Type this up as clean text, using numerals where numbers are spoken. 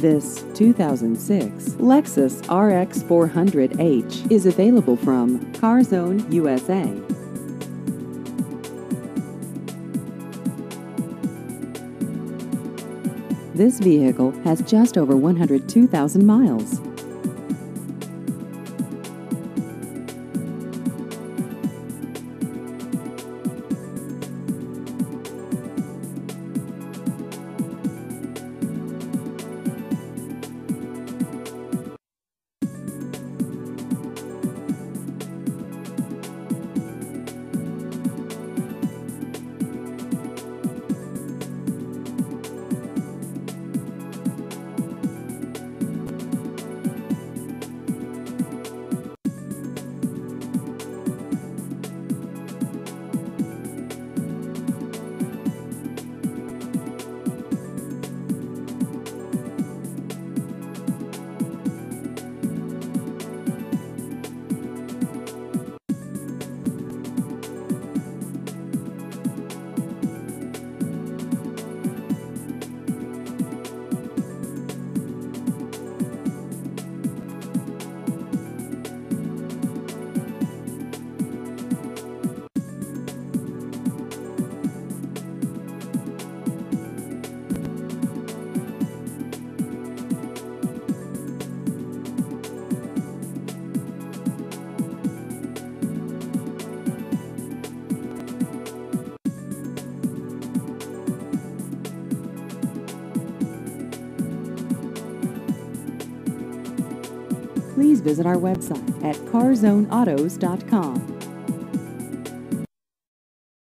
This 2006 Lexus RX 400h is available from CarZone USA. This vehicle has just over 102,000 miles. Please visit our website at carzoneautos.com.